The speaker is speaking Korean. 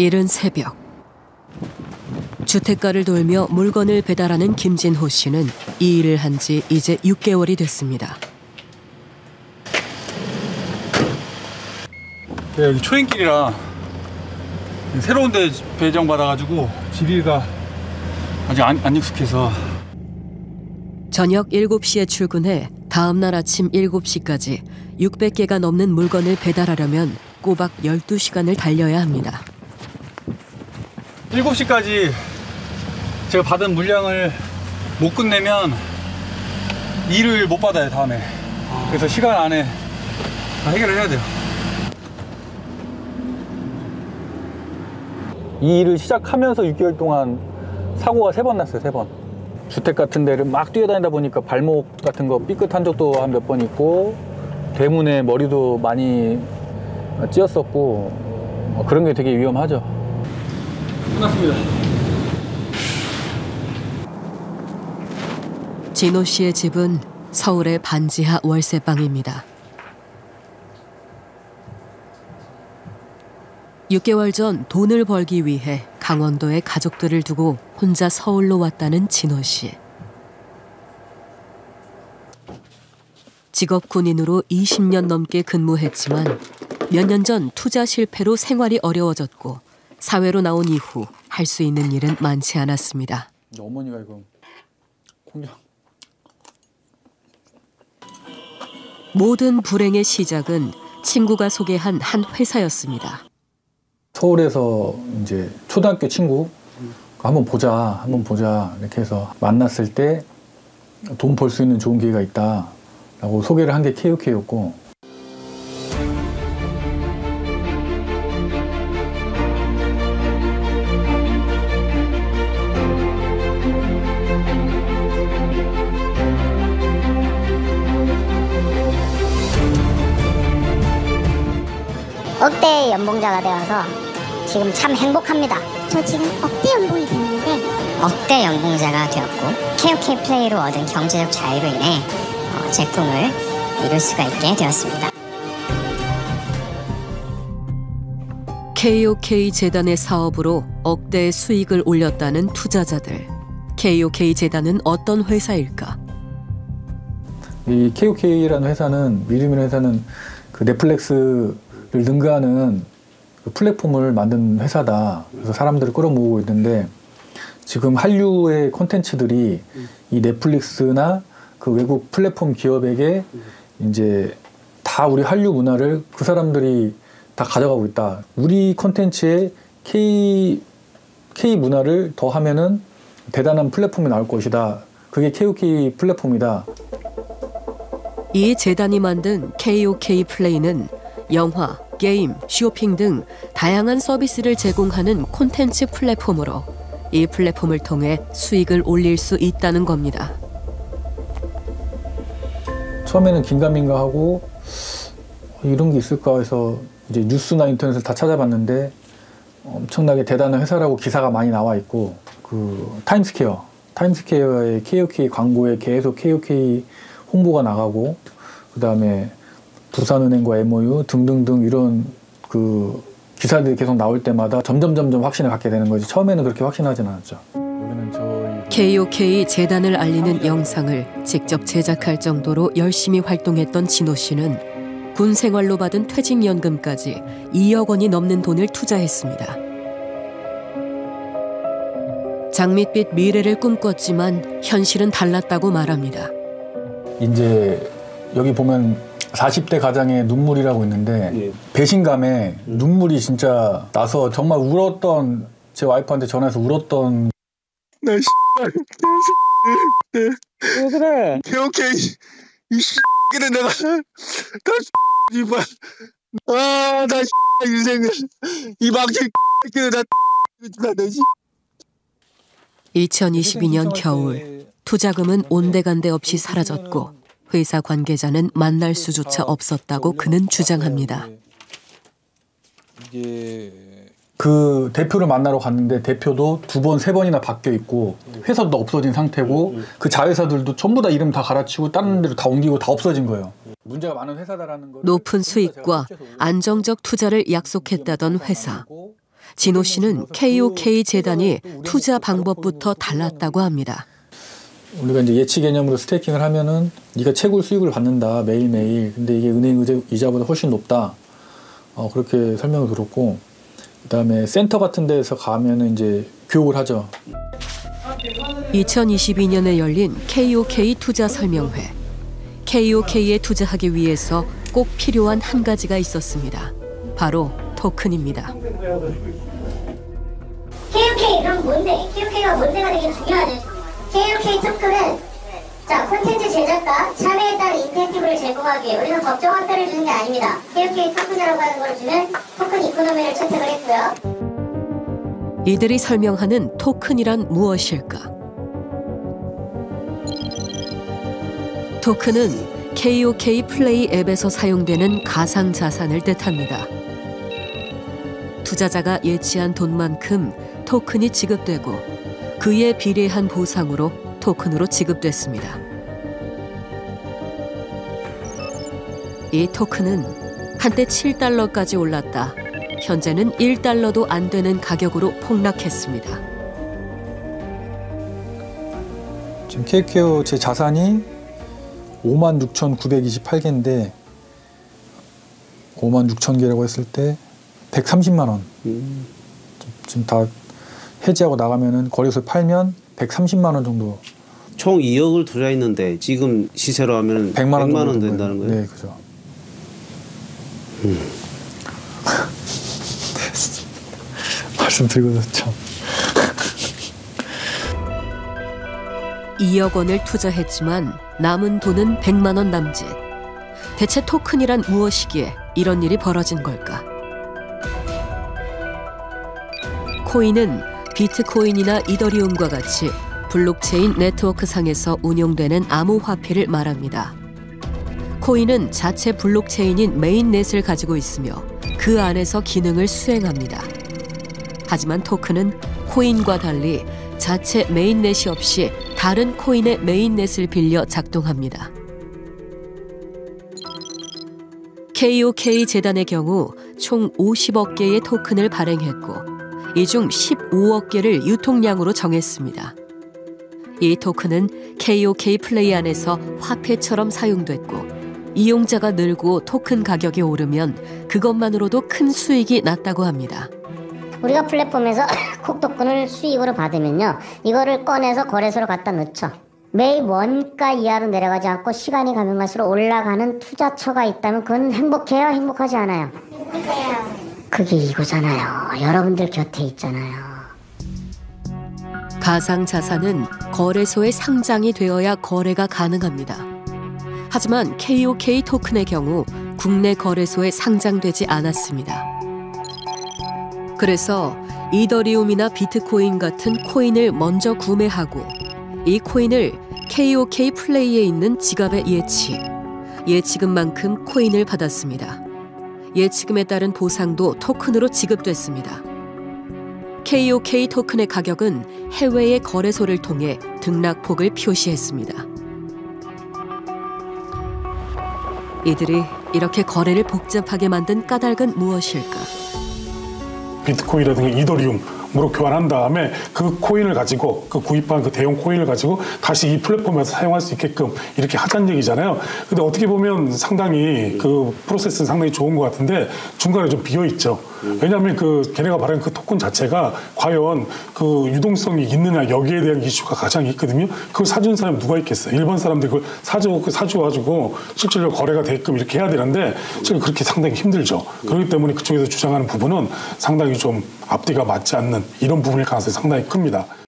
이른 새벽, 주택가를 돌며 물건을 배달하는 김진호 씨는 이 일을 한 지 이제 6개월이 됐습니다. 네, 여기 초인길이라 새로운 데 배정받아가지고 지리가 아직 안 익숙해서. 저녁 7시에 출근해 다음 날 아침 7시까지 600개가 넘는 물건을 배달하려면 꼬박 12시간을 달려야 합니다. 7시까지 제가 받은 물량을 못 끝내면 일을 못 받아요, 다음에. 그래서 시간 안에 다 해결을 해야 돼요. 이 일을 시작하면서 6개월 동안 사고가 3번 났어요, 3번. 주택 같은 데를 막 뛰어다니다 보니까 발목 같은 거 삐끗한 적도 한 몇 번 있고, 대문에 머리도 많이 찧었었고, 그런 게 되게 위험하죠. 끝났습니다. 진호 씨의 집은 서울의 반지하 월세방입니다. 6개월 전 돈을 벌기 위해 강원도에 가족들을 두고 혼자 서울로 왔다는 진호 씨. 직업 군인으로 20년 넘게 근무했지만 몇 년 전 투자 실패로 생활이 어려워졌고 사회로 나온 이후 할 수 있는 일은 많지 않았습니다. 어머니가 이거 공장. 모든 불행의 시작은 친구가 소개한 한 회사였습니다. 서울에서 이제 초등학교 친구 한번 보자 이렇게 해서 만났을 때 돈 벌 수 있는 좋은 기회가 있다라고 소개를 한 게 KOK였고. 억대 연봉자가 되어서 지금 참 행복합니다. 저 지금 억대 연봉이 됐는데, 억대 연봉자가 되었고 KOK 플레이로 얻은 경제적 자유로 인해 제 꿈을 이룰 수가 있게 되었습니다. KOK 재단의 사업으로 억대의 수익을 올렸다는 투자자들. KOK 재단은 어떤 회사일까? 이 KOK라는 회사는, 믿음이라는 회사는 그 넷플릭스 를 능가하는 그 플랫폼을 만든 회사다. 그래서 사람들을 끌어모으고 있는데, 지금 한류의 콘텐츠들이 이 넷플릭스나 그 외국 플랫폼 기업에게 이제 다 우리 한류 문화를 그 사람들이 다 가져가고 있다. 우리 콘텐츠에 K 문화를 더하면은 대단한 플랫폼이 나올 것이다. 그게 KOK 플랫폼이다. 이 재단이 만든 KOK 플레이는 영화, 게임, 쇼핑 등 다양한 서비스를 제공하는 콘텐츠 플랫폼으로 이 플랫폼을 통해 수익을 올릴 수 있다는 겁니다. 처음에는 긴가민가하고 이런 게 있을까 해서 이제 뉴스나 인터넷을 다 찾아봤는데, 엄청나게 대단한 회사라고 기사가 많이 나와 있고, 그 타임스퀘어의 KOK 광고에 계속 KOK 홍보가 나가고, 그다음에 부산은행과 MOU 등등등 이런 그 기사들이 계속 나올 때마다 점점 확신을 갖게 되는 거지. 처음에는 그렇게 확신하진 않았죠. KOK 재단을 알리는 영상을 직접 제작할 정도로 열심히 활동했던 진호 씨는 군 생활로 받은 퇴직연금까지 2억 원이 넘는 돈을 투자했습니다. 장밋빛 미래를 꿈꿨지만 현실은 달랐다고 말합니다. 이제 여기 보면 40대 가장의 눈물이라고 있는데, 예. 배신감에 눈물이 진짜 나서 정말 울었던, 제 와이프한테 전화해서 울었던. 나 왜 그래? KOK 이 X끼를 내가 다 이발 아나 인생을 이 망치 X끼를 나 내지. 2022년 겨울, 투자금은 온데간데 없이 사라졌고 회사 관계자는 만날 수조차 없었다고 그는 주장합니다. 그 대표를 만나러 갔는데 대표도 2번, 3번이나 바뀌어 있고, 회사도 없어진 상태고, 그 자회사들도 전부 다 이름 다 갈아치우고 다른 데로 다 옮기고 다 없어진 거예요. 문제가 많은 회사다라는 걸. 높은 수익과 안정적 투자를 약속했다던 회사. 진호 씨는 KOK 재단이 투자 방법부터 달랐다고 합니다. 우리가 이제 예치 개념으로 스테이킹을 하면은 네가 채굴 수익을 받는다 매일매일. 근데 이게 은행 이자보다 훨씬 높다. 그렇게 설명을 들었고, 그다음에 센터 같은 데서 가면은 이제 교육을 하죠. 2022년에 열린 KOK 투자 설명회. KOK에 투자하기 위해서 꼭 필요한 한 가지가 있었습니다. 바로 토큰입니다. KOK 그럼 뭔데? KOK가 뭔데가 되게 중요하죠. KOK 토큰은 자 콘텐츠 제작과 참여에 따른 인센티브를 제공하기 위해 우리는 법정 환가를 주는 게 아닙니다. KOK 토큰이라고 하는 걸 주는 토큰 이코노미를 채택을 했고요. 이들이 설명하는 토큰이란 무엇일까? 토큰은 KOK 플레이 앱에서 사용되는 가상 자산을 뜻합니다. 투자자가 예치한 돈만큼 토큰이 지급되고 그에 비례한 보상으로 토큰으로 지급됐습니다. 이 토큰은 한때 7달러까지 올랐다. 현재는 1달러도 안 되는 가격으로 폭락했습니다. 지금 KOK 제 자산이 56,928개인데 56,000개라고 했을 때 130만 원. 지금 다 해지하고 나가면은 거래소에 팔면 130만 원 정도. 총 2억을 투자했는데 지금 시세로 하면은 100만 원 된다는 거예요. 네, 그죠. 말씀드리고도 참. 2억 원을 투자했지만 남은 돈은 100만 원 남짓. 대체 토큰이란 무엇이기에 이런 일이 벌어진 걸까? 코인은 비트코인이나 이더리움과 같이 블록체인 네트워크 상에서 운용되는 암호화폐를 말합니다. 코인은 자체 블록체인인 메인넷을 가지고 있으며 그 안에서 기능을 수행합니다. 하지만 토큰은 코인과 달리 자체 메인넷이 없이 다른 코인의 메인넷을 빌려 작동합니다. KOK 재단의 경우 총 50억 개의 토큰을 발행했고 이 중 15억 개를 유통량으로 정했습니다. 이 토큰은 KOK 플레이 안에서 화폐처럼 사용됐고 이용자가 늘고 토큰 가격이 오르면 그것만으로도 큰 수익이 났다고 합니다. 우리가 플랫폼에서 콕 토큰을 수익으로 받으면요, 이거를 꺼내서 거래소로 갖다 넣죠. 매일 원가 이하로 내려가지 않고 시간이 가면 갈수록 올라가는 투자처가 있다면 그건 행복해요, 행복하지 않아요? 행복해요. 그게 이거잖아요. 여러분들 곁에 있잖아요. 가상자산은 거래소에 상장이 되어야 거래가 가능합니다. 하지만 KOK 토큰의 경우 국내 거래소에 상장되지 않았습니다. 그래서 이더리움이나 비트코인 같은 코인을 먼저 구매하고 이 코인을 KOK 플레이에 있는 지갑에 예치금만큼 코인을 받았습니다. 예치금에 따른 보상도 토큰으로 지급됐습니다. KOK 토큰의 가격은 해외의 거래소를 통해 등락폭을 표시했습니다. 이들이 이렇게 거래를 복잡하게 만든 까닭은 무엇일까? 비트코인이라든가 이더리움으로 교환한 다음에 그 코인을 가지고 그 구입한 그 대형 코인을 가지고 다시 이 플랫폼에서 사용할 수 있게끔 이렇게 하자는 얘기잖아요. 근데 어떻게 보면 상당히 그 프로세스는 상당히 좋은 것 같은데 중간에 좀 비어 있죠. 왜냐하면 그 걔네가 말하는 그 토큰 자체가 과연 그 유동성이 있느냐 여기에 대한 이슈가 가장 있거든요. 그걸 사준 사람 누가 있겠어요? 일반 사람들이 그걸 사주어가지고 실질적으로 거래가 되게끔 이렇게 해야 되는데 지금 그렇게 상당히 힘들죠. 그렇기 때문에 그쪽에서 주장하는 부분은 상당히 좀 앞뒤가 맞지 않는 이런 부분일 가능성이 상당히 큽니다.